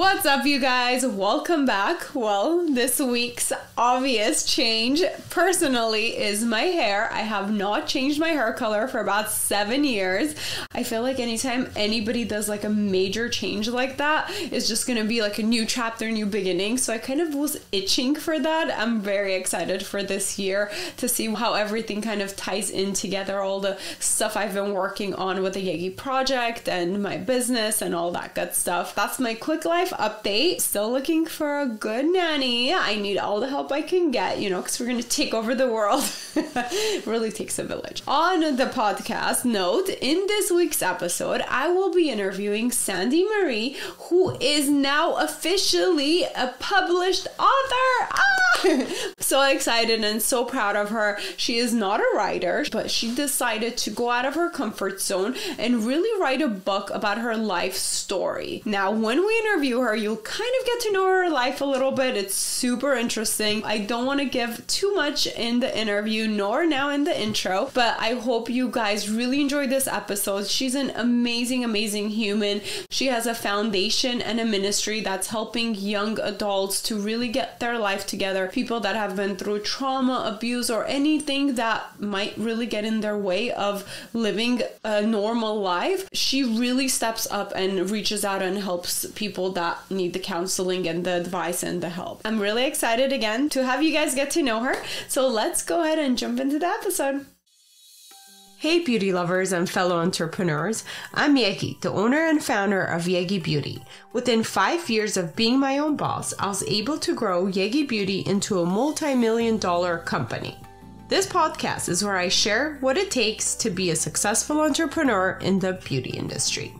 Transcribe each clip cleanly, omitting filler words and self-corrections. What's up, you guys? Welcome back. Well, this week's obvious change personally is my hair. I have not changed my hair color for about 7 years. I feel like anytime anybody does like a major change like that, it's just gonna be like a new chapter, new beginning. So I kind of was itching for that. I'm very excited for this year to see how everything kind of ties in together, all the stuff I've been working on with the Yegi Project and my business and all that good stuff. That's my quick life update. Still looking for a good nanny. I need all the help I can get, you know, because we're going to take over the world. It really takes a village. On the podcast note, in this week's episode, I will be interviewing Sandy Marie, who is now officially a published author. Ah! So excited and so proud of her. She is not a writer, but she decided to go out of her comfort zone and really write a book about her life story. Now, when we interview her, you'll kind of get to know her life a little bit. It's super interesting. I don't want to give too much in the interview nor now in the intro, but I hope you guys really enjoyed this episode. She's an amazing, amazing human. She has a foundation and a ministry that's helping young adults to really get their life together. People that have been through trauma, abuse, or anything that might really get in their way of living a normal life. She really steps up and reaches out and helps people that need the counseling and the advice and the help. I'm really excited again to have you guys get to know her. So let's go ahead and jump into the episode. Hey beauty lovers and fellow entrepreneurs, I'm Yegi, the owner and founder of Yegi Beauty. Within 5 years of being my own boss, I was able to grow Yegi Beauty into a multi-million-dollar company. This podcast is where I share what it takes to be a successful entrepreneur in the beauty industry.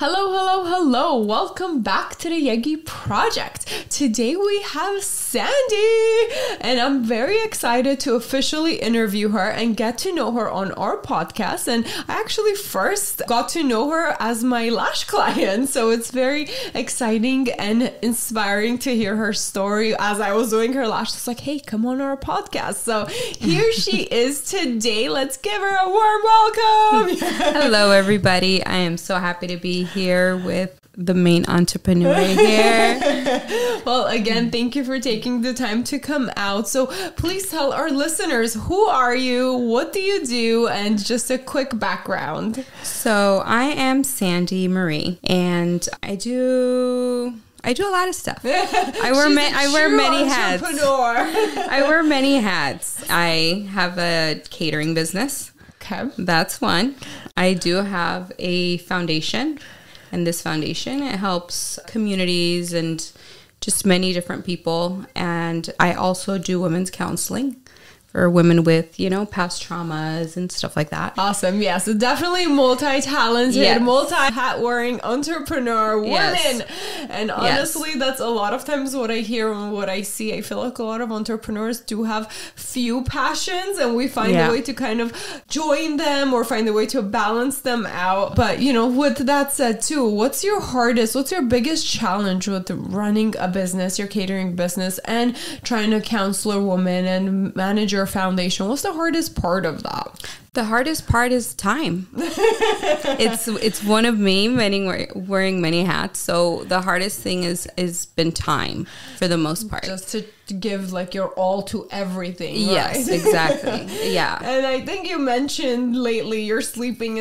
Hello, hello, hello. Welcome back to the Yegi Project. Today we have Sandy, and I'm very excited to officially interview her and get to know her on our podcast. And I actually first got to know her as my lash client, so it's very exciting and inspiring to hear her story. As I was doing her lash, it's like, hey, come on our podcast. So here she is today. Let's give her a warm welcome. Hello, everybody. I am so happy to be here with the main entrepreneur here. Well, again, thank you for taking the time to come out. So please tell our listeners, who are you? What do you do? And just a quick background. So I am Sandy Marie, and I do a lot of stuff. I wear many hats. I wear many hats. I have a catering business. Okay. That's one. I do have a foundation, and this foundation, it helps communities and just many different people. And I also do women's counseling for women with, you know, past traumas and stuff like that. Awesome. Yeah. So definitely multi-talented, yes, multi-hat wearing entrepreneur woman. Yes. And honestly, yes, that's a lot of times what I hear and what I see. I feel like a lot of entrepreneurs do have few passions, and we find, yeah, a way to kind of join them or find a way to balance them out. But, you know, with that said too, what's your biggest challenge with running a business, your catering business, and trying to counsel a woman and manage your foundation? What's the hardest part of that? The hardest part is time. It's one of me wearing many hats. So the hardest thing is been time for the most part. Just to give like your all to everything. Yes, right? Exactly. Yeah. And I think you mentioned lately you're sleeping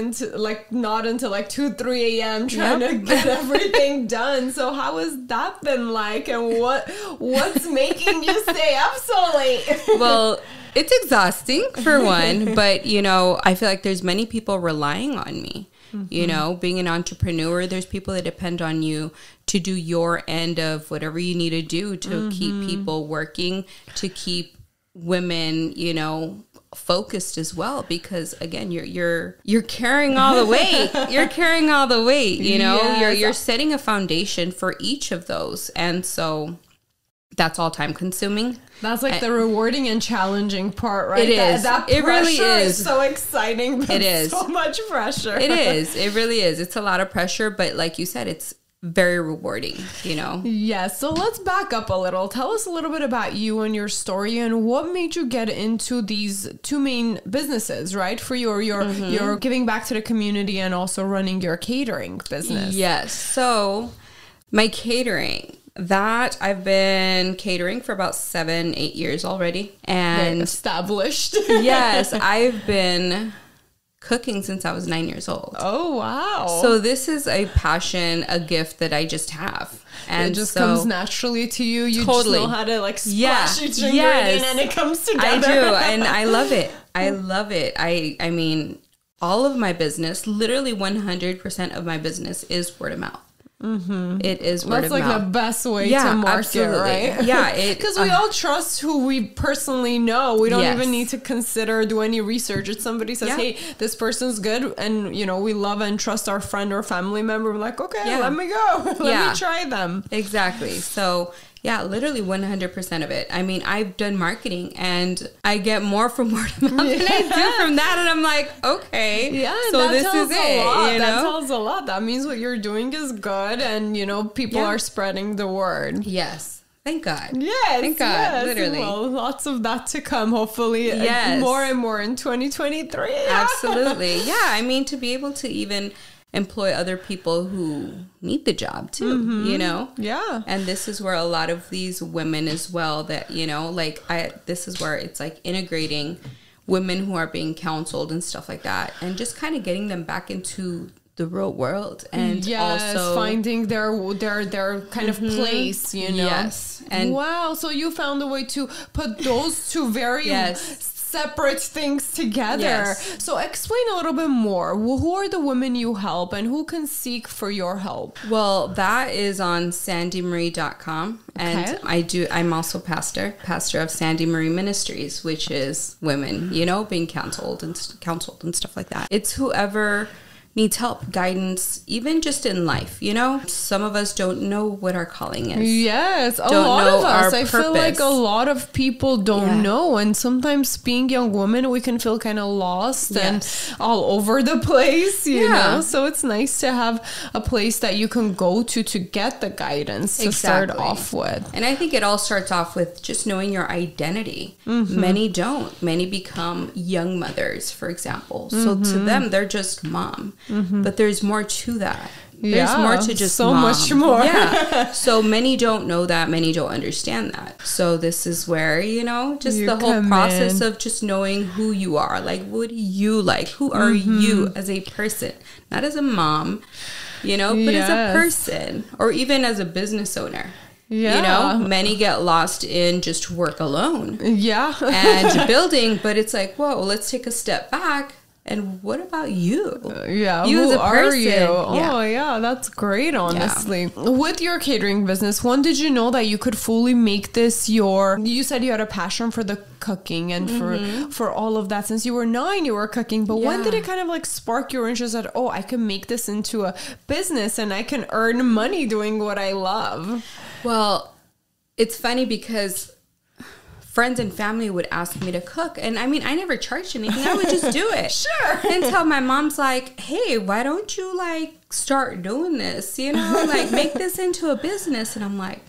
not until like 2-3 a.m. trying, yep, to get everything done. So how has that been like, and what's making you stay up so late? Well, it's exhausting for one, but, you know, I feel like there's many people relying on me. Mm-hmm. You know, being an entrepreneur, there's people that depend on you to do your end of whatever you need to do to, mm-hmm, keep people working, to keep women, you know, focused as well, because again, you're carrying all the weight. You're carrying all the weight, you know. Yes. You're setting a foundation for each of those, and so that's all time consuming. That's like the rewarding and challenging part, right? It is. That pressure, it really is so exciting. But it is so much pressure. It is. It really is. It's a lot of pressure, but like you said, it's very rewarding, you know? Yeah. So let's back up a little. Tell us a little bit about you and your story, and what made you get into these two main businesses, right? For your giving back to the community and also running your catering business. Yes. So My catering. That I've been catering for about 7-8 years already. And they're established. Yes, I've been cooking since I was 9 years old. Oh, wow. So this is a passion, a gift that I just have. And it just comes naturally to you. You totally just know how to like splash each ingredient and it comes together. I do. And I love it. I love it. I mean, all of my business, literally 100% of my business is word of mouth. Mm-hmm. It is word of mouth. That's like the best way to market, absolutely. Right? Yeah, because we all trust who we personally know. We don't even need to consider or do any research. If somebody says, "Hey, this person's good," and you know we love and trust our friend or family member, we're like, "Okay, let me go, let me try them." Exactly. So. Yeah, literally 100% of it. I mean, I've done marketing and I get more from word of mouth than I do from that. And I'm like, okay, so this is it. That tells a lot. That means what you're doing is good and, you know, people are spreading the word. Yes. Thank God. Yes. Thank God. Yes. Literally. Well, lots of that to come, hopefully. Yes. More and more in 2023. Absolutely. Yeah. I mean, to be able to even employ other people who need the job too, you know? Yeah. And this is where a lot of these women as well that, you know, like this is where it's like integrating women who are being counseled and stuff like that and just kind of getting them back into the real world and also finding their kind of place, you know? Yes. And wow. So you found a way to put those two very separate things together. Yes. So explain a little bit more. Who are the women you help and who can seek for your help? Well, that is on sandymarie.com. And I'm also pastor of Sandy Marie Ministries, which is women, you know, being counseled and stuff like that. It's whoever needs help, guidance, even just in life, you know? Some of us don't know what our calling is. Yes, a lot of us. I feel like a lot of people don't know. And sometimes being young women, we can feel kind of lost and all over the place, you know? So it's nice to have a place that you can go to get the guidance to start off with. And I think it all starts off with just knowing your identity. Many don't. Many become young mothers, for example. So to them, they're just mom. But there's more to that. There's more to just so mom. Much more. Yeah. So many don't know that. Many don't understand that. So this is where, you know, just the whole process of just knowing who you are. Like, what do you like? Who are you as a person? Not as a mom, you know, but as a person or even as a business owner. Yeah. You know, many get lost in just work alone. Yeah. And building. But it's like, whoa, let's take a step back. And what about you? You as a person. Oh, yeah. That's great, honestly. Yeah. With your catering business, when did you know that you could fully make this your... You said you had a passion for the cooking and for all of that. Since you were 9, you were cooking. But when did it kind of like spark your interest that, oh, I can make this into a business and I can earn money doing what I love? Well, it's funny because... friends and family would ask me to cook. And I mean, I never charged anything. I would just do it. Sure. Until my mom's like, hey, why don't you like start doing this? You know, like make this into a business. And I'm like,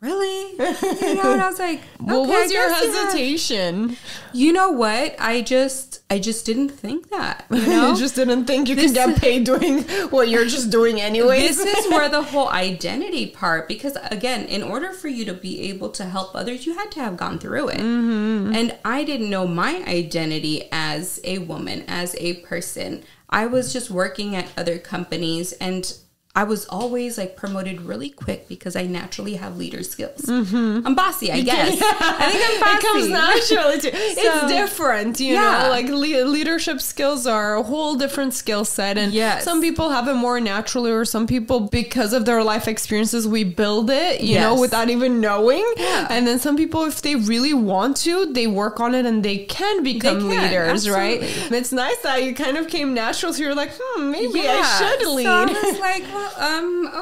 really? You know, and I was like, okay, what was your hesitation? You know what? I just didn't think that. You know? You just didn't think you could get paid doing what you're just doing anyway. This is where the whole identity part, because again, in order for you to be able to help others, you had to have gone through it. And I didn't know my identity as a woman, as a person. I was just working at other companies and I was always like promoted really quick because I naturally have leader skills. I'm bossy, I guess. I think I'm bossy. It comes naturally to you. So, it's different, you know, like leadership skills are a whole different skill set. And some people have it more naturally, or some people, because of their life experiences, we build it, you know, without even knowing. And then some people, if they really want to, they work on it and they can become leaders, right? And it's nice that you kind of came natural. So you're like, maybe I should lead. So I was like, well,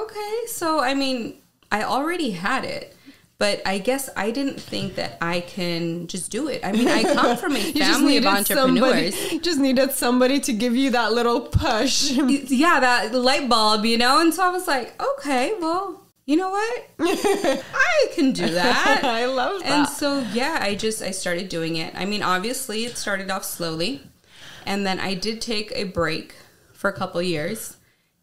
okay. So, I mean, I already had it, but I guess I didn't think that I can just do it. I mean, I come from a family of entrepreneurs. You just needed somebody to give you that little push. That light bulb, you know? And so I was like, okay, well, you know what? I can do that. I love that. And so, yeah, I started doing it. I mean, obviously it started off slowly and then I did take a break for a couple years.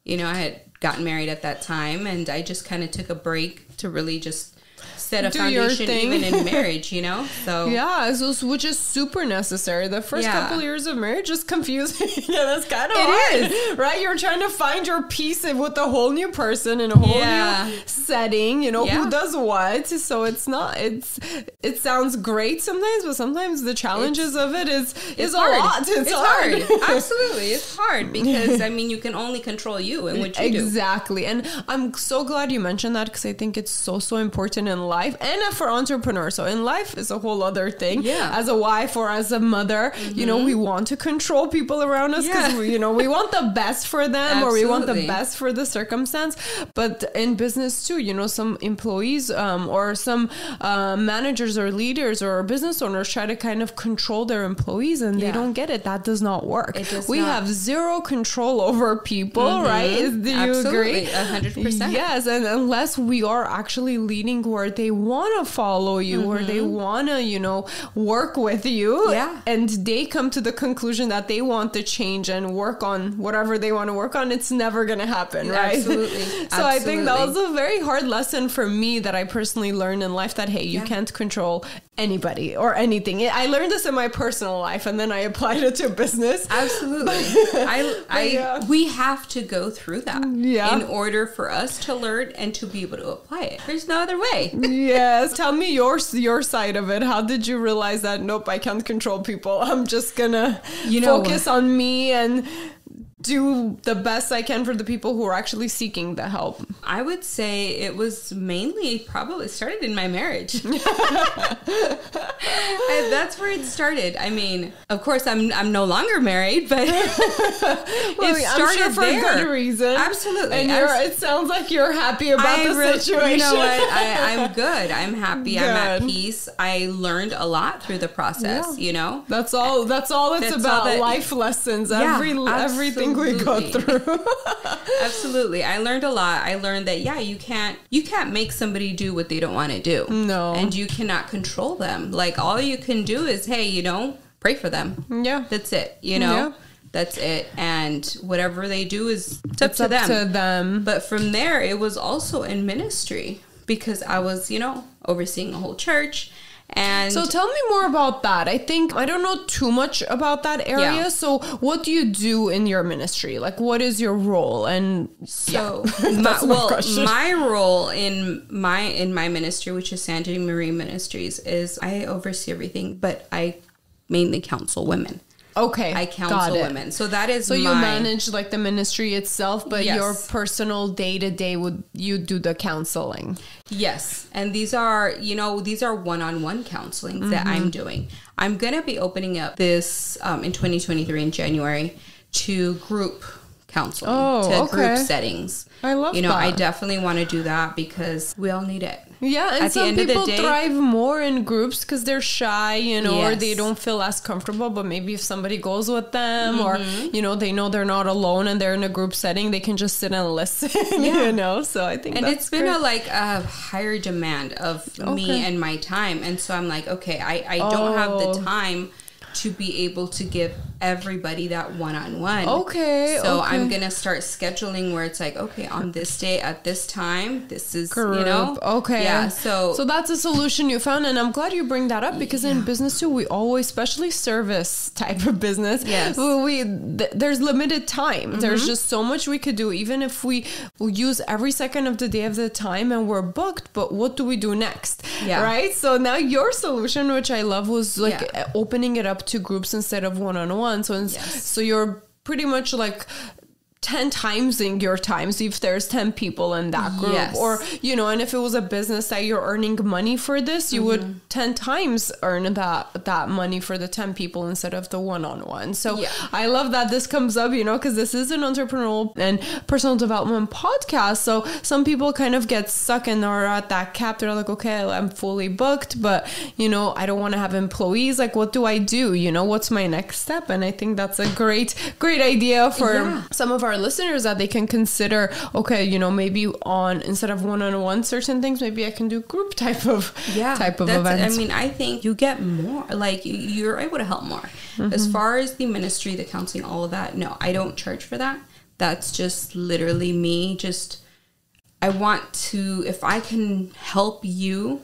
You know, I had gotten married at that time, and I just kind of took a break to really just set a foundation even in marriage, you know? So yeah, so, which is super necessary. The first couple years of marriage is confusing. Yeah, that's kind of hard, right? You're trying to find your peace with a whole new person in a whole new setting, you know, who does what. So it's not, it sounds great sometimes, but sometimes the challenges of it is a lot. It's hard. Absolutely. It's hard because, I mean, you can only control you and what you do. Exactly. And I'm so glad you mentioned that because I think it's so, so important in life and for entrepreneurs. So in life is a whole other thing. Yeah. As a wife or as a mother, you know, we want to control people around us because you know, we want the best for them or we want the best for the circumstance. But in business too, you know, some employees or some managers or leaders or business owners try to kind of control their employees and they don't get it. That does not work. We have zero control over people, right? Do you agree? 100%. Yes, and unless we are actually leading where they want to follow you, where they want to, you know, work with you, and they come to the conclusion that they want to change and work on whatever they want to work on, it's never going to happen, right? Absolutely. So I think that was a very hard lesson for me that I personally learned in life, that, hey, you can't control anybody or anything. I learned this in my personal life and then I applied it to business. Absolutely. We have to go through that in order for us to learn and to be able to apply it. There's no other way. Yes. Tell me your side of it. How did you realize that, nope, I can't control people. I'm just gonna focus on me and do the best I can for the people who are actually seeking the help? I would say it was mainly probably started in my marriage. That's where it started. I mean, of course, I'm no longer married, but it started for a good reason. Absolutely. And it sounds like you're happy about the situation. You know what? I'm good. I'm happy. Good. I'm at peace. I learned a lot through the process. Yeah. You know, that's all it's about. Life lessons. Everything. We got through. Absolutely. I learned a lot. I learned that, yeah, you can't make somebody do what they don't want to do. No. And you cannot control them. Like, all you can do is, hey, you know, pray for them. Yeah. That's it. You know, that's it. And whatever they do is up to them. But from there, it was also in ministry because I was, you know, overseeing a whole church. And so tell me more about that. I think I don't know too much about that area. Yeah. So what do you do in your ministry? Like, what is your role? And so my role in my ministry, which is Sandy Marie Ministries, is I oversee everything, but I mainly counsel women. Okay. I counsel women. So that is you manage like the ministry itself, but your personal day-to-day you do the counseling. Yes. And these are one-on-one counseling that I'm doing. I'm going to be opening up this in 2023 in January to group counseling, group settings. I love that. You know, I definitely want to do that because we all need it. Yeah, and some people thrive more in groups because they're shy, you know, or they don't feel as comfortable. But maybe if somebody goes with them or, you know they're not alone and they're in a group setting, they can just sit and listen, you know. So I think it's been a higher demand of me and my time. And so I'm like, okay, I don't have the time to be able to give everybody that one-on-one. Okay. So I'm going to start scheduling where it's like, okay, on this day at this time, this is, you know. Okay. Yeah. So that's a solution you found. And I'm glad you bring that up because in business too, we always, especially service type of business, there's limited time. There's just so much we could do. Even if we use every second of the day of the time and we're booked, but what do we do next? Yeah. Right. So now your solution, which I love, was like opening it up to groups instead of one-on-one. So, so you're pretty much like 10 times in your times if there's 10 people in that group or, you know, and if it was a business that you're earning money for this, you would 10 times earn that money for the 10 people instead of the one-on-one. So I love that this comes up, you know, because this is an entrepreneurial and personal development podcast. So some people kind of get stuck and are at that cap. They're like, okay, I'm fully booked, but you know, I don't want to have employees. Like, what do I do? You know, what's my next step? And I think that's a great, great idea for some of our listeners that they can consider. Okay, you know, maybe instead of one-on-one certain things, maybe I can do group type of events. I mean, I think you get more, like you're able to help more. As far as the ministry, the counseling, all of that, no, I don't charge for that. That's just literally me. Just, I want to, if I can help you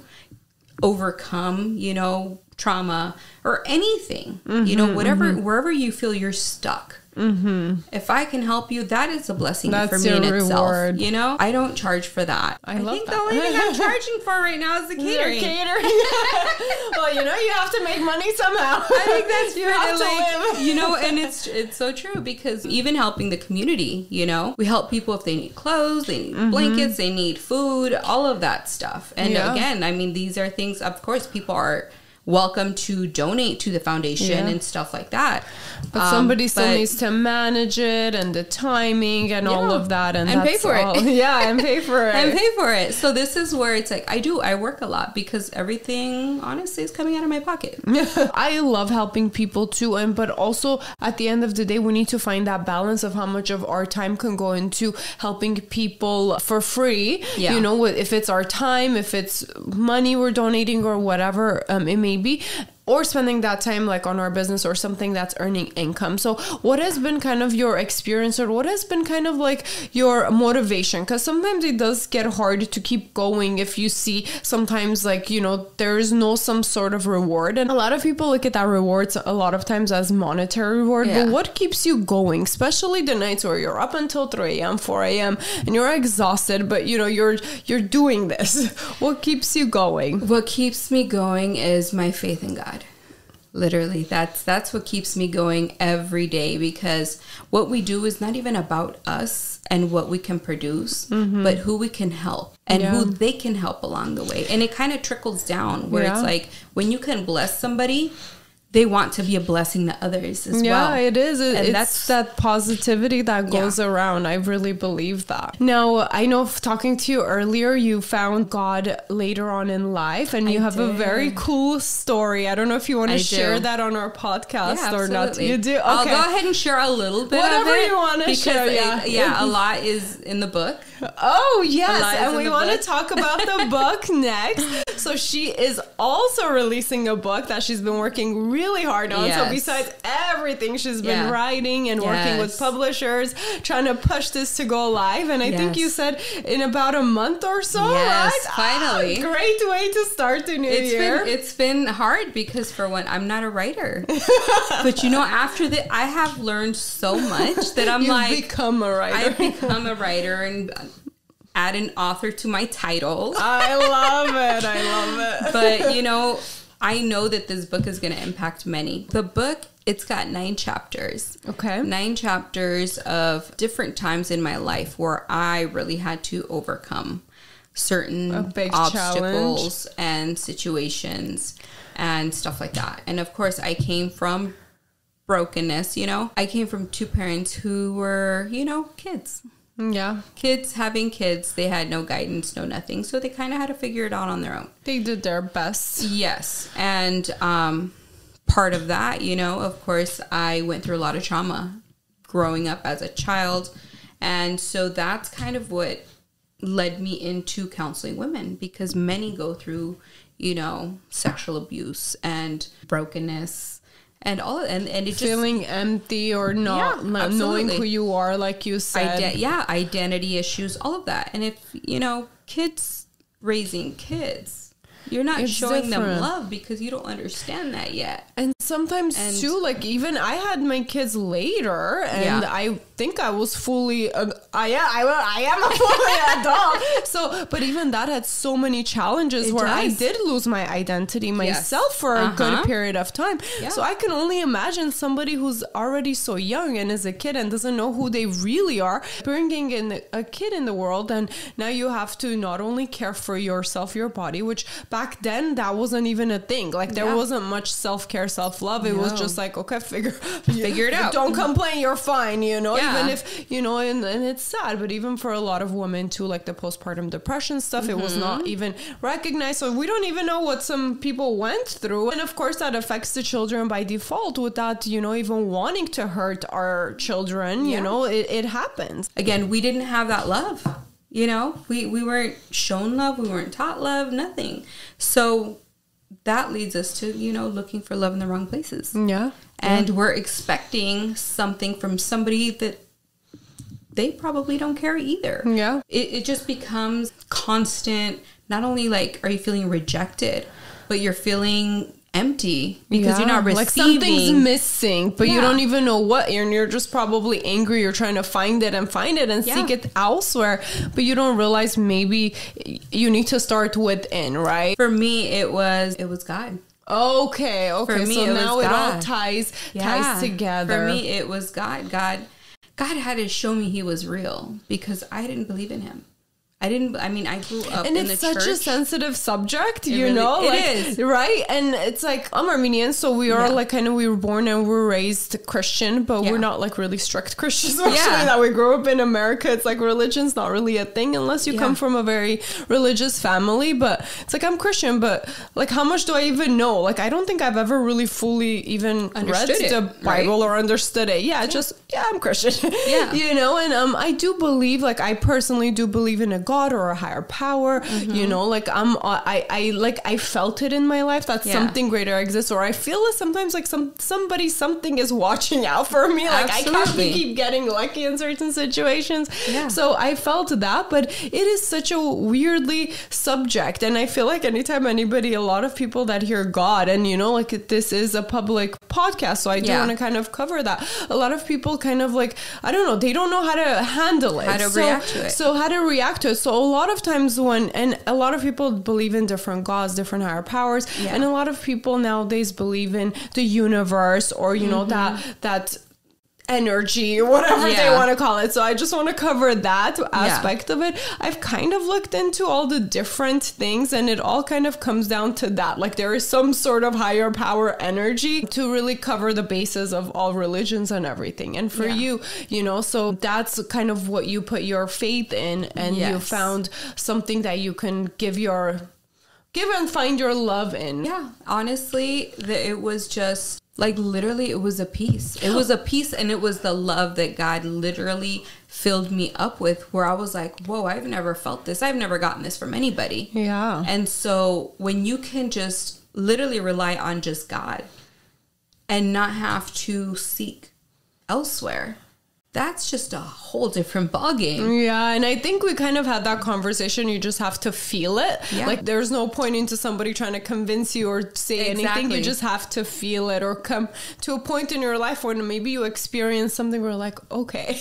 overcome, you know, trauma or anything, you know, whatever, wherever you feel you're stuck. If I can help you, that is a blessing for me in itself. You know, I don't charge for that. I think the only thing I'm charging for right now is the catering. Well, you know, you have to make money somehow. I think that's you have to live. You know, and it's so true, because even helping the community, you know, we help people if they need clothes, they need blankets, they need food, all of that stuff. And again, I mean, these are things, of course, people are welcome to donate to the foundation and stuff like that, but somebody still needs to manage it and the timing and all of that, and that's pay for it. And pay for it so this is where it's like I work a lot, because everything honestly is coming out of my pocket. I love helping people too, and but also at the end of the day we need to find that balance of how much of our time can go into helping people for free. You know, if it's our time, if it's money we're donating or whatever it may be, or spending that time like on our business or something that's earning income. So what has been kind of your experience, or what has been kind of like your motivation? Because sometimes it does get hard to keep going if you see sometimes like, you know, there is no some sort of reward. And a lot of people look at that rewards a lot of times as monetary reward. But what keeps you going, especially the nights where you're up until 3 a.m., 4 a.m. and you're exhausted, but you know, you're doing this. What keeps you going? What keeps me going is my faith in God. Literally, that's what keeps me going every day, because what we do is not even about us and what we can produce, but who we can help and who they can help along the way. And it kind of trickles down where it's like when you can bless somebody, they want to be a blessing to others as well. Yeah, it is. And that's that positivity that goes around. I really believe that. Now, I know talking to you earlier, you found God later on in life, and you have a very cool story. I don't know if you want to share that on our podcast or not. You do? Okay. I'll go ahead and share a little bit of it. Whatever you want to share. Yeah, a lot is in the book. Oh, yes. And we want to talk about the book next. So she is also releasing a book that she's been working really hard on. So besides everything she's been writing and working with publishers, trying to push this to go live. And I think you said in about a month or so, right? Finally. Oh, great way to start the new year. It's been hard because for one, I'm not a writer. But you know, after that, I have learned so much that I'm I've become a writer and add an author to my title. I love it. I love it. But you know, I know that this book is going to impact many. The book, it's got 9 chapters. Okay. 9 chapters of different times in my life where I really had to overcome certain obstacles and situations and stuff like that. And of course, I came from brokenness, you know. I came from 2 parents who were, you know, kids. Yeah. Kids having kids, they had no guidance, no nothing. So they kind of had to figure it out on their own. They did their best. Yes. And part of that, you know, of course, I went through a lot of trauma growing up as a child. And so that's kind of what led me into counseling women, because many go through, you know, sexual abuse and brokenness. And all, and it feeling just, empty or not knowing who you are, like you said. Identity issues, all of that. And if, you know, kids, raising kids, you're not showing them love because you don't understand that yet. And sometimes too, like even I had my kids later, and I think I was fully, I am a fully adult. So, but even that had so many challenges where I did lose my identity myself for a good period of time. So I can only imagine somebody who's already so young and is a kid and doesn't know who they really are, bringing in a kid in the world. And now you have to not only care for yourself, your body, which back then that wasn't even a thing. Like there wasn't much self-care, self-love. It was just like, okay, figure it out. Don't complain. You're fine. You know, even if, you know, and it's sad, but even for a lot of women too, like the postpartum depression stuff, it was not even recognized. So we don't even know what some people went through. And of course that affects the children by default without, you know, even wanting to hurt our children. You know, it happens. Again, we didn't have that love, you know, we weren't shown love. We weren't taught love, nothing. So that leads us to, you know, looking for love in the wrong places. And we're expecting something from somebody that they probably don't care either. Yeah. It just becomes constant. Not only like are you feeling rejected, but you're feeling empty because you're not receiving. Like something's missing, but you don't even know what. And you're just probably angry. You're trying to find it and seek it elsewhere, but you don't realize maybe you need to start within, right? For me, it was God. Okay. Okay. For me, so now it all ties together. For me, it was God. God had to show me he was real because I didn't believe in him. I grew up in the church. And it's such a sensitive subject, you know? It is. Right? And it's like, I'm Armenian, so we are like, kind of, we were born and we were raised Christian, but we're not like really strict Christians. Actually, that we grew up in America. It's like religion's not really a thing unless you come from a very religious family. But it's like, I'm Christian, but like, how much do I even know? Like, I don't think I've ever really fully even read the Bible or understood it. Yeah, just, I'm Christian. Yeah. You know? And I do believe, like, I personally do believe in a God. Or a higher power, you know, like I felt it in my life that something greater exists, or I feel that sometimes like something is watching out for me. Like I can't keep getting lucky in certain situations. Yeah. So I felt that, but it is such a weirdly subject. And I feel like anytime a lot of people that hear God, and you know, like this is a public podcast, so I do want to kind of cover that. A lot of people kind of like, I don't know, they don't know how to handle it. How to react to it. So a lot of times a lot of people believe in different gods, different higher powers. Yeah. And a lot of people nowadays believe in the universe or, you know, that energy or whatever they want to call it. So I just want to cover that aspect of it. I've kind of looked into all the different things and it all kind of comes down to that. Like there is some sort of higher power energy to really cover the basis of all religions and everything. And for you, you know, so that's kind of what you put your faith in and you found something that you can give and find your love in. Yeah. Honestly, it was just like literally it was a peace. It was a peace and it was the love that God literally filled me up with where I was like, whoa, I've never felt this. I've never gotten this from anybody. Yeah. And so when you can just literally rely on just God and not have to seek elsewhere, that's just a whole different ballgame. Yeah, and I think we kind of had that conversation. You just have to feel it. Yeah. Like there's no point into somebody trying to convince you or say anything. You just have to feel it or come to a point in your life where maybe you experience something where like, okay,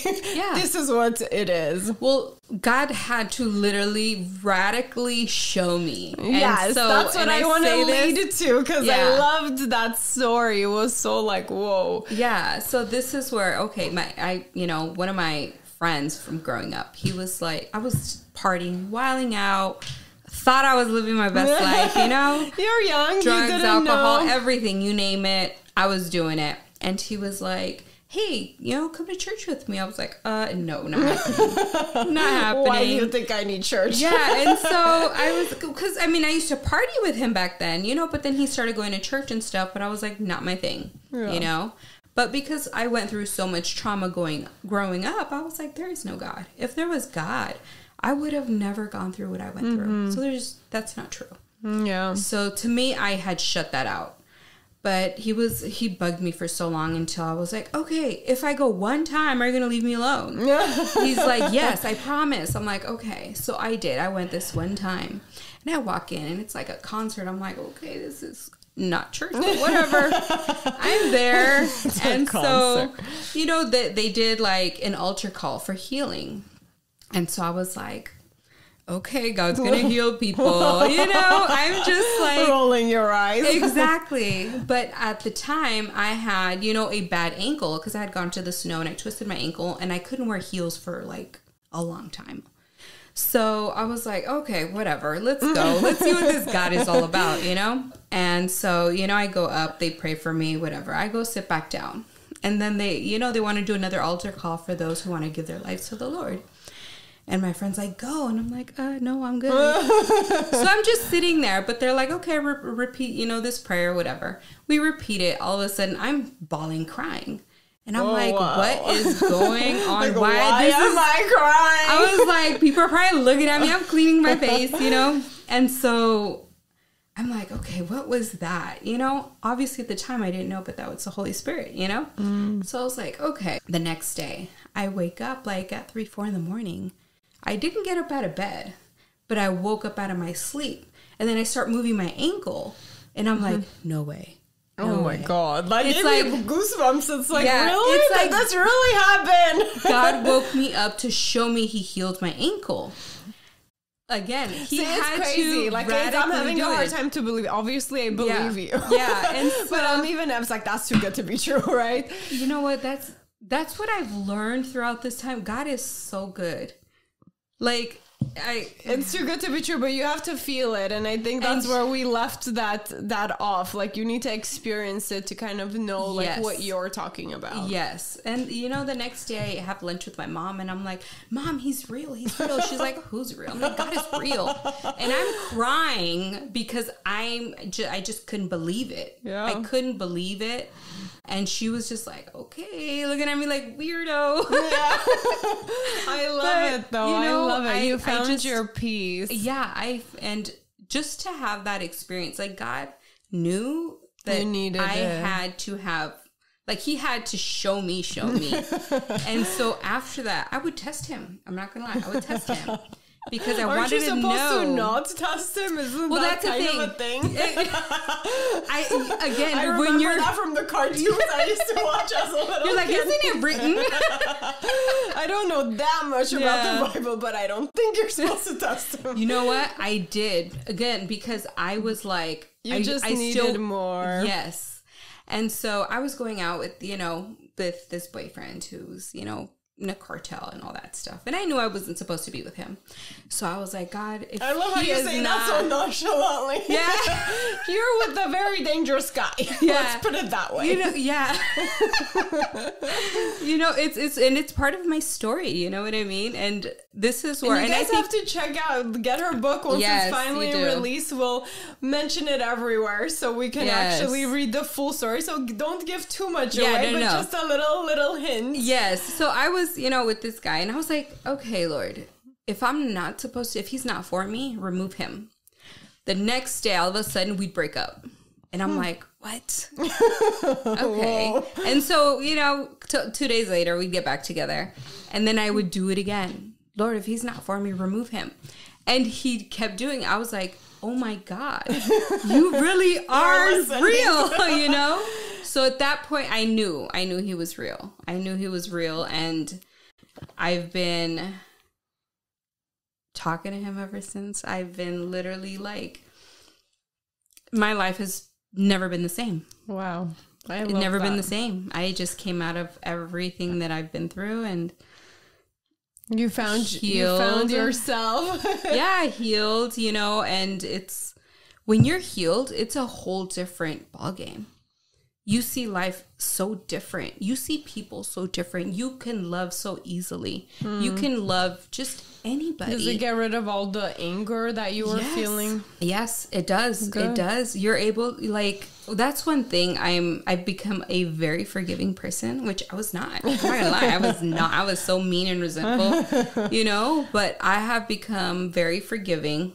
this is what it is. Well, God had to literally radically show me. Yes, so, that's what I want to lead it to because I loved that story. It was so like, whoa. Yeah, so this is where, okay, you know, one of my friends from growing up, he was like, I was partying, wilding out, thought I was living my best life, you know? You're young. Drugs, alcohol, everything, you name it. I was doing it. And he was like, hey, you know, come to church with me. I was like, no, not happening. Not happening. Why do you think I need church? Yeah, and so because I mean, I used to party with him back then, you know, but then he started going to church and stuff, but I was like, not my thing, you know? But because I went through so much trauma growing up, I was like, there is no God. If there was God, I would have never gone through what I went through. So that's not true. Yeah. So to me, I had shut that out. But he bugged me for so long until I was like, okay, if I go one time, are you going to leave me alone? He's like, yes, I promise. I'm like, okay. So I did. I went this one time. And I walk in and it's like a concert. I'm like, okay, this is not church, but whatever. I'm there. And so, you know, they did like an altar call for healing. And so I was like, okay, God's going to heal people. You know, I'm just like rolling your eyes. Exactly. But at the time I had, you know, a bad ankle because I had gone to the snow and I twisted my ankle and I couldn't wear heels for like a long time. So I was like, okay, whatever, let's go. Let's see what this God is all about, you know? And so, you know, I go up, they pray for me, whatever. I go sit back down. And then they, you know, they want to do another altar call for those who want to give their lives to the Lord. And my friend's like, go. And I'm like, no, I'm good. So I'm just sitting there, but they're like, okay, repeat, you know, this prayer, whatever. We repeat it. All of a sudden, I'm bawling, crying. And I'm like, wow. What is going on? Like, why am I crying? I was like, people are probably looking at me. I'm cleaning my face, you know? And so I'm like, okay, what was that? You know, obviously at the time I didn't know, but that was the Holy Spirit, you know? So I was like, okay. The next day I wake up like at 3-4 in the morning. I didn't get up out of bed, but I woke up out of my sleep. And then I start moving my ankle, and I'm like, no way. No oh my way. God. That it's gave like me goosebumps. It's like, yeah, really? It's like, that's really happened. God woke me up to show me he healed my ankle. Again, he See, had it's crazy. To like I'm having a hard time to believe. Obviously, I believe you. Yeah, and so, but I was like, that's too good to be true, right? You know what? That's what I've learned throughout this time. God is so good. Like it's too good to be true, but you have to feel it, and I think that's where we left that off. Like you need to experience it to kind of know like what you're talking about. Yes. And you know, the next day I have lunch with my mom, and I'm like, Mom, he's real, he's real. She's like, who's real? I'm like, God is real. And I'm crying because I just couldn't believe it. Yeah. I couldn't believe it. And she was just like, okay, looking at me like weirdo. Yeah. I love it though. You know, I love it. You found your peace. Yeah. And just to have that experience, like God knew that I had to have, like he had to show me. And so after that, I would test him. I'm not going to lie. I would test him. Because I wanted to know. Aren't you supposed to not test him? Isn't that kind of a thing? I remember when you're not from the cartoons I used to watch as a little You're like, kid. Isn't it written? I don't know that much about the Bible, but I don't think you're supposed to test him. You know what? I did. Again, because I was like... I needed more. Yes. And so I was going out with, you know, with this boyfriend who's, you know, in a cartel and all that stuff, and I knew I wasn't supposed to be with him, so I was like, God, if I love how you say that so nonchalantly. Yeah, you're with a very dangerous guy. Yeah, let's put it that way. You know, yeah. You know, it's part of my story. You know what I mean? And this is where you guys have to check out. Get her book once it's finally released. We'll mention it everywhere so we can actually read the full story. So don't give too much away, but just a little hint. Yes. So I was. You know, with this guy, and I was like, okay, Lord, if he's not for me, remove him. The next day, all of a sudden, we'd break up, and I'm like, what? Okay. Whoa. And so, you know, 2 days later, we'd get back together, and then I would do it again. Lord, if he's not for me, remove him. And he kept doing it. I was like, oh my God, you really are real, you know? So at that point, I knew he was real. I knew he was real, and I've been talking to him ever since. I've been literally like, my life has never been the same. Wow. I love that. Never been the same. I just came out of everything that I've been through, and... You found yourself. Yeah, healed, you know, and it's when you're healed, it's a whole different ballgame. You see life so different. You see people so different. You can love so easily. You can love just anybody. Does it get rid of all the anger that you were feeling? Yes, it does. Good. It does. You're able, like, that's one thing. I've become a very forgiving person, which I was not. I'm not gonna lie. I was not. I was so mean and resentful, you know, but I have become very forgiving,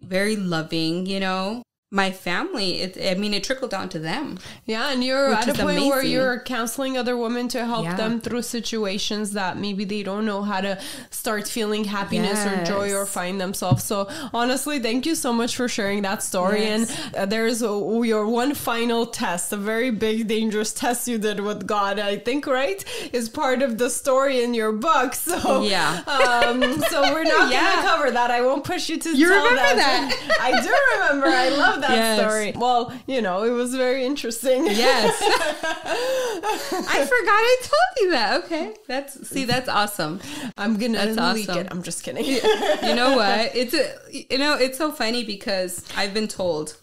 very loving, you know. My family, it trickled down to them. Yeah, and you're at a point where you're counseling other women to help them through situations that maybe they don't know how to start feeling happiness or joy or find themselves. So honestly, thank you so much for sharing that story. And there's your one final test, a very big, dangerous test you did with God, I think, right? Is part of the story in your book. So so we're not going to cover that. I won't push you to tell that. I do remember. I love that story. Well, you know, it was very interesting. Yes. I forgot I told you that. Okay. That's awesome. I'm going to leak it. I'm just kidding. You know what? It's so funny because I've been told,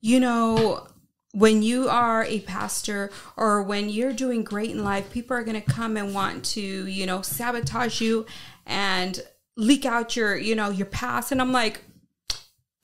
you know, when you are a pastor or when you're doing great in life, people are going to come and want to, you know, sabotage you and leak out your, you know, your past. And I'm like,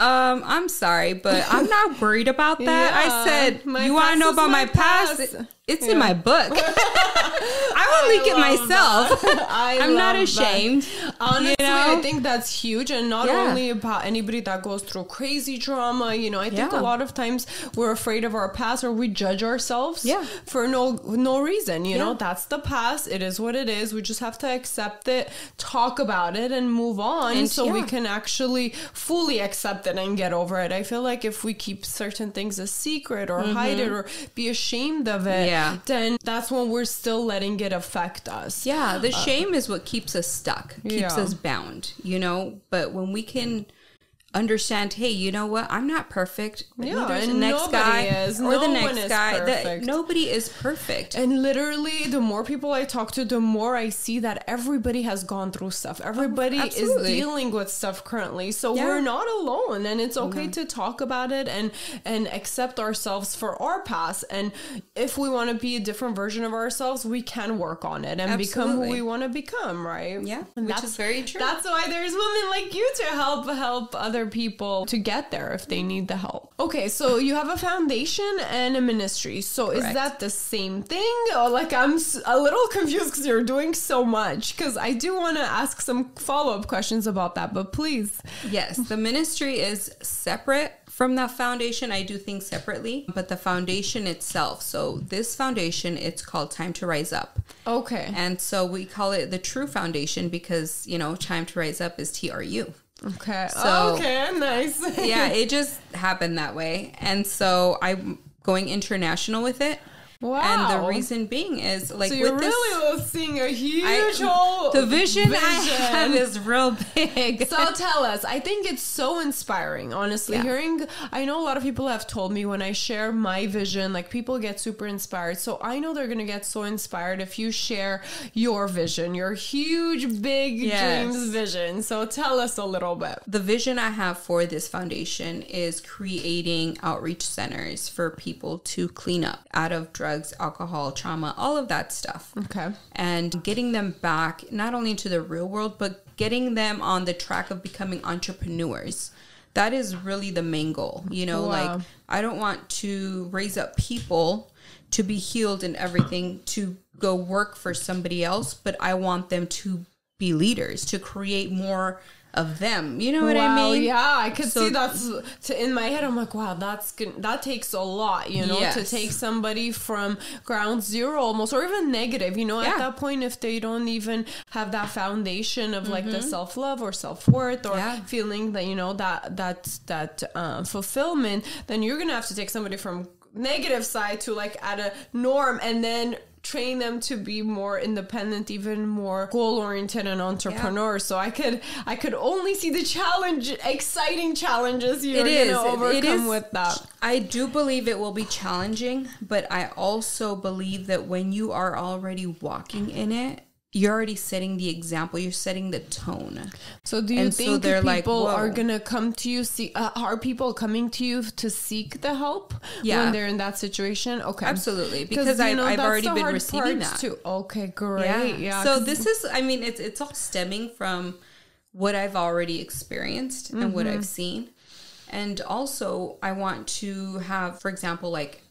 I'm sorry, but I'm not worried about that. I said, you want to know about my past? It's in my book. I will leak it myself. I'm not ashamed. That. Honestly, you know? I think that's huge. And not only about anybody that goes through crazy trauma, you know, I think a lot of times we're afraid of our past, or we judge ourselves for no reason. You know, that's the past. It is what it is. We just have to accept it, talk about it, and move on, and so we can actually fully accept it and get over it. I feel like if we keep certain things a secret or hide it or be ashamed of it, then that's when we're still letting it affect us. Yeah, the shame is what keeps us stuck, keeps us bound, you know. But when we can understand, hey, you know what, I'm not perfect, and the next guy is, or the next guy, that nobody is perfect. And literally, the more people I talk to, the more I see that everybody has gone through stuff. Everybody is dealing with stuff currently, so we're not alone, and it's okay to talk about it and accept ourselves for our past. And if we want to be a different version of ourselves, we can work on it and become who we want to become, right? Yeah, and which is very true. That's why there's women like you to help other people to get there if they need the help. Okay, so you have a foundation and a ministry. So is that the same thing? Or like, I'm a little confused because you're doing so much, because I do want to ask some follow-up questions about that, but please. Yes, the ministry is separate from the foundation. I do things separately, but the foundation itself, so this foundation, it's called Time to Rise Up. Okay. And so we call it the true foundation because, you know, Time to Rise Up is TRU. Okay. So, okay, nice. Yeah, it just happened that way. And so I'm going international with it. Wow. And the reason being is, like, so you're with really this, seeing a huge whole the vision I have is real big. So tell us. I think it's so inspiring, honestly. Yeah. Hearing, I know a lot of people have told me when I share my vision, like, people get super inspired. So I know they're going to get so inspired if you share your vision, your huge, big dreams vision. So tell us a little bit. The vision I have for this foundation is creating outreach centers for people to clean up out of drugs, alcohol, trauma, all of that stuff. Okay. And getting them back, not only into the real world, but getting them on the track of becoming entrepreneurs. That is really the main goal. You know, like, I don't want to raise up people to be healed and everything to go work for somebody else, but I want them to be leaders, to create more of them, you know what I mean? Yeah, I could see that's in my head. I'm like, wow, that takes a lot, you know, to take somebody from ground zero almost, or even negative, you know, at that point, if they don't even have that foundation of like the self-love or self-worth or feeling that, you know, that fulfillment, then you're gonna have to take somebody from negative side to like at a norm, and then train them to be more independent, even more goal-oriented and entrepreneur. So I could only see the challenge, exciting challenges you're going to overcome with that. I do believe it will be challenging, but I also believe that when you are already walking in it, you're already setting the example. You're setting the tone. So do you think people are going to come to you? Are people coming to you to seek the help when they're in that situation? Okay. Absolutely. Because I've already been receiving that. Too. Okay, great. Yeah. So this is, I mean, it's all stemming from what I've already experienced and what I've seen. And also I want to have, for example, like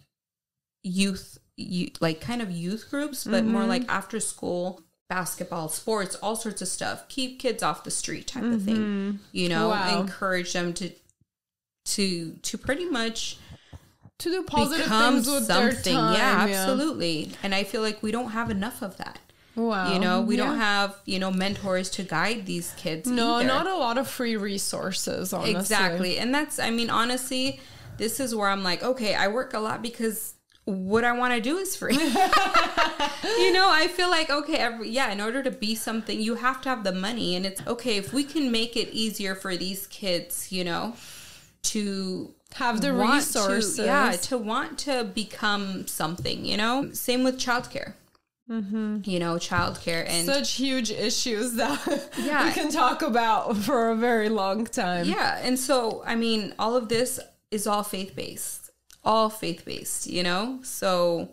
youth groups, but more like after school, basketball, sports, all sorts of stuff. Keep kids off the street type of thing, you know, encourage them to pretty much to do positive things with something. Their time. Yeah, absolutely. And I feel like we don't have enough of that. Wow. You know, we don't have, you know, mentors to guide these kids. No, not a lot of free resources, honestly. Exactly. And that's, I mean, honestly, this is where I'm like, okay, I work a lot because what I want to do is free. You know, I feel like, okay, in order to be something, you have to have the money. And it's okay, if we can make it easier for these kids, you know, to have the resources. To want to become something, you know. Same with childcare. You know, childcare and such huge issues that we can talk about for a very long time. Yeah. And so, I mean, all of this is all faith-based. You know, so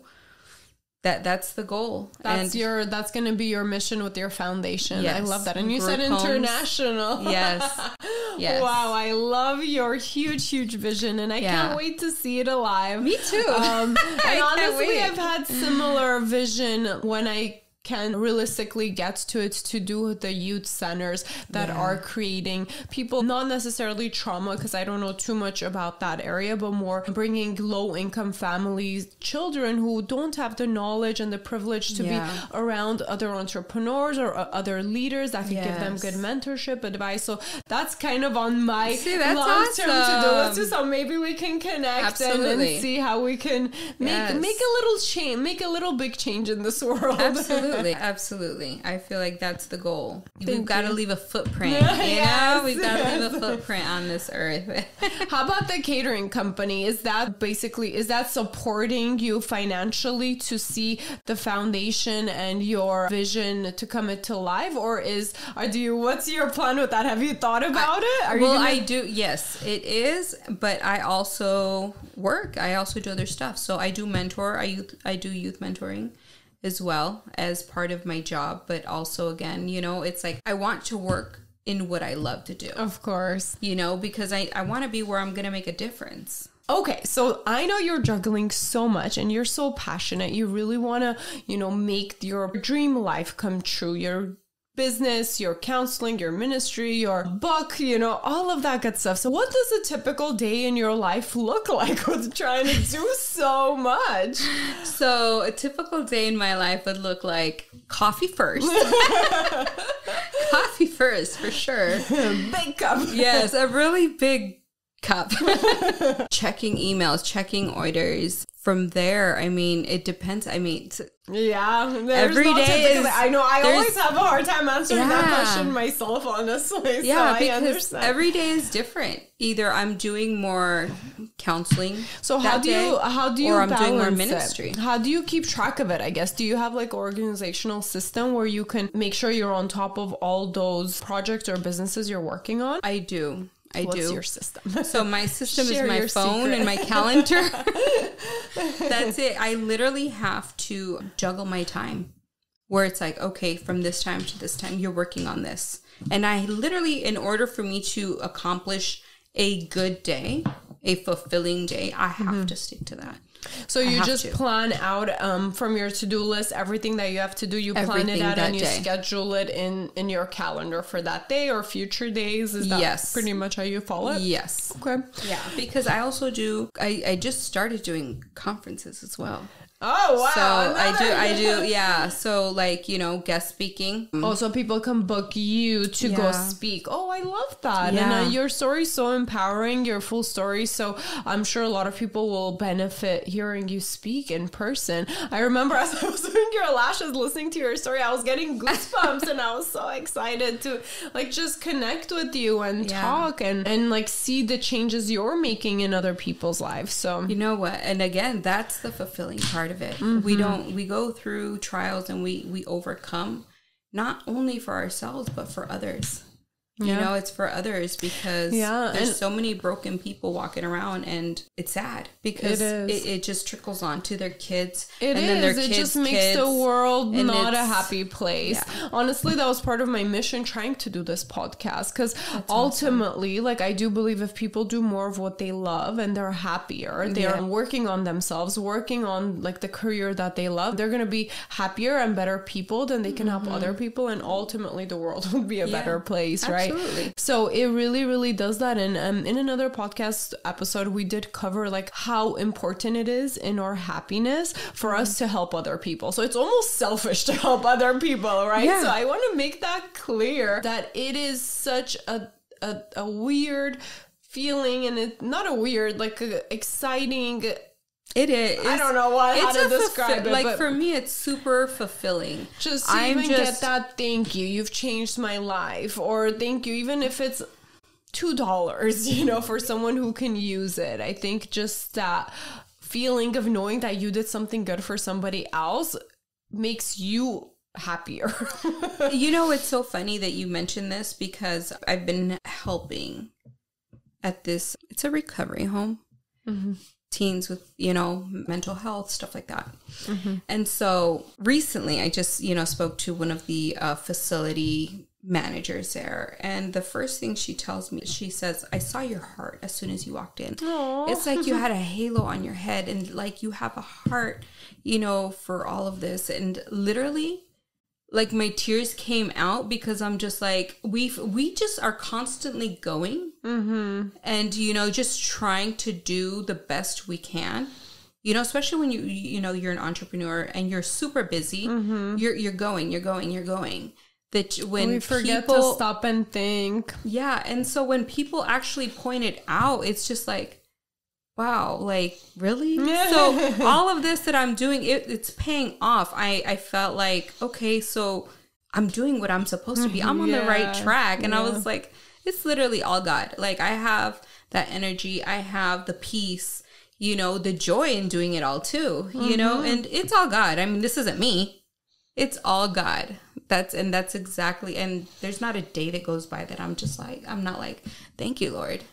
That's the goal. That's going to be your mission with your foundation. Yes. I love that. And you said international. Yes. Yes. Wow. I love your huge, huge vision, and I can't wait to see it alive. Me too. And honestly, I've had similar vision when I can realistically get to it, to do with the youth centers that are creating people, not necessarily trauma, because I don't know too much about that area, but more bringing low-income families, children who don't have the knowledge and the privilege to be around other entrepreneurs or other leaders that can give them good mentorship, advice. So that's kind of on my long-term to-do list. So maybe we can connect and see how we can make a little change, make a little big change in this world. Absolutely. Absolutely. I feel like that's the goal. We've got to leave a footprint. You know? We've got to leave a footprint on this earth. How about the catering company? Is that basically, is that supporting you financially to see the foundation and your vision to come into life? Or what's your plan with that? Have you thought about it? I do. Yes, it is. But I also work. I also do other stuff. So I do mentor. I do youth mentoring as well as part of my job. But also, again, you know, it's like I want to work in what I love to do. Of course. You know, because I want to be where I'm going to make a difference. Okay, so I know you're juggling so much and you're so passionate. You really want to, you know, make your dream life come true. Your business, your counseling, your ministry, your book, you know, all of that good stuff. So what does a typical day in your life look like with trying to do so much? So a typical day in my life would look like coffee first. Coffee first, for sure. Big cup. Yes, a really big cup. Checking emails, checking orders. From there, I mean, it depends. I mean, every day is, I know I always have a hard time answering that question myself, honestly. Yeah, so I understand. Every day is different. Either I'm doing more counseling. So how do you or I'm doing more ministry? How do you keep track of it? I guess, do you have like organizational system where you can make sure you're on top of all those projects or businesses you're working on? I do. What's your system? So my system is my phone and my calendar. That's it. I literally have to juggle my time where it's like, okay, from this time to this time, you're working on this. And I literally, in order for me to accomplish a good day, a fulfilling day, I have to stick to that. So you just plan out from your to-do list everything that you have to do. You plan it out and you schedule it in your calendar for that day or future days. Is that pretty much how you follow it? Yes. Okay. Yeah, because I also do, I just started doing conferences as well. Oh, wow. So I do. Yeah. So like, you know, guest speaking. Oh, so people can book you to go speak. Oh, I love that. Yeah. And your story is so empowering, your full story. So I'm sure a lot of people will benefit hearing you speak in person. I remember as I was doing your lashes, listening to your story, I was getting goosebumps and I was so excited to like just connect with you and talk and like see the changes you're making in other people's lives. So you know what? And again, that's the fulfilling part of it. We go through trials and we overcome, not only for ourselves but for others. You know, it's for others, because there's so many broken people walking around, and it's sad because it just trickles on to their kids. It just makes the world not a happy place. Yeah. Honestly, that was part of my mission trying to do this podcast, because ultimately, like, I do believe if people do more of what they love and they're happier, they are working on themselves, working on like the career that they love, they're going to be happier and better people, then they can help other people, and ultimately the world will be a better place, right? Absolutely. So it really, really does that. And in another podcast episode, we did cover like how important it is in our happiness for us to help other people. So it's almost selfish to help other people, right? Yeah. So I want to make that clear, that it is such a weird feeling, and it's not a weird, like a exciting. It is. I don't know how to describe it. Like, for me, it's super fulfilling. Just to even get that thank you, you've changed my life, or thank you, even if it's $2, you know, for someone who can use it. I think just that feeling of knowing that you did something good for somebody else makes you happier. You know, it's so funny that you mentioned this, because I've been helping at it's a recovery home. teens with, you know, mental health, stuff like that. Mm-hmm. And so recently I just, you know, spoke to one of the facility managers there. And the first thing she tells me, she says, I saw your heart as soon as you walked in. Aww. It's like you had a halo on your head and like you have a heart, you know, for all of this. And literally, like, my tears came out because I'm just like, we just are constantly going and, you know, just trying to do the best we can, you know, especially when you know, you're an entrepreneur and you're super busy, you're going. That when we forget people, to stop and think. Yeah. And so when people actually point it out, it's just like, wow, like, really? So all of this that I'm doing, it's paying off. I felt like, okay, so I'm doing what I'm supposed to be. I'm on the right track. And I was like, it's literally all God. Like, I have that energy. I have the peace, you know, the joy in doing it all too, you know, and it's all God. I mean, this isn't me. It's all God. That's exactly. And there's not a day that goes by that I'm just like, I'm not like, thank you, Lord.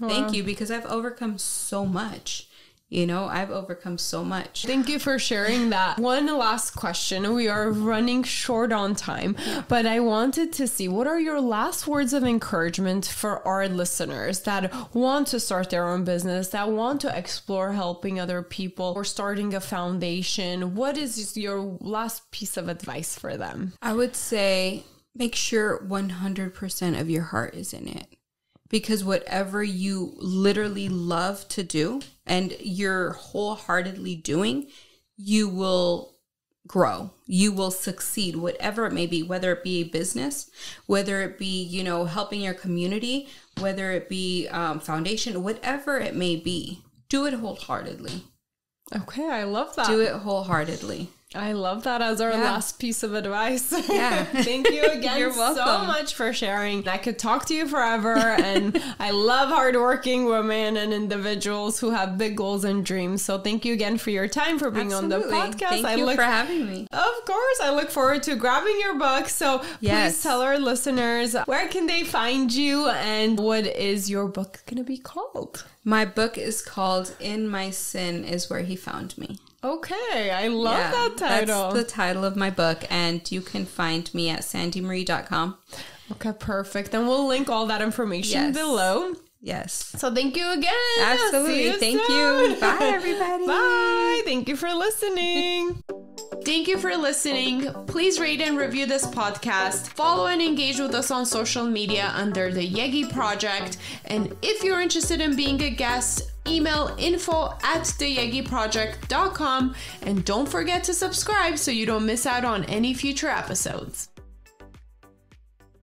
Thank you, because I've overcome so much. You know, I've overcome so much. Thank you for sharing that. One last question. We are running short on time, but I wanted to see, what are your last words of encouragement for our listeners that want to start their own business, that want to explore helping other people or starting a foundation? What is your last piece of advice for them? I would say, make sure 100% of your heart is in it. Because whatever you literally love to do and you're wholeheartedly doing, you will grow. You will succeed, whatever it may be, whether it be a business, whether it be, you know, helping your community, whether it be foundation, whatever it may be. Do it wholeheartedly. Okay, I love that. Do it wholeheartedly. I love that as our last piece of advice. Yeah. Thank you again so much for sharing. I could talk to you forever. And I love hardworking women and individuals who have big goals and dreams. So thank you again for your time, for being on the podcast. Thank you for having me. Of course. I look forward to grabbing your book. So please tell our listeners, where can they find you and what is your book going to be called? My book is called In My Sin is Where He Found Me. Okay, I love that title. That's the title of my book, and you can find me at sandymarie.com. Okay, perfect. And we'll link all that information below. Yes. So thank you again. Absolutely. Thank you. Bye, everybody. Bye. Thank you for listening. Thank you for listening. Please rate and review this podcast. Follow and engage with us on social media under the Yegi Project. And if you're interested in being a guest, email info@theyegiproject.com. And don't forget to subscribe so you don't miss out on any future episodes.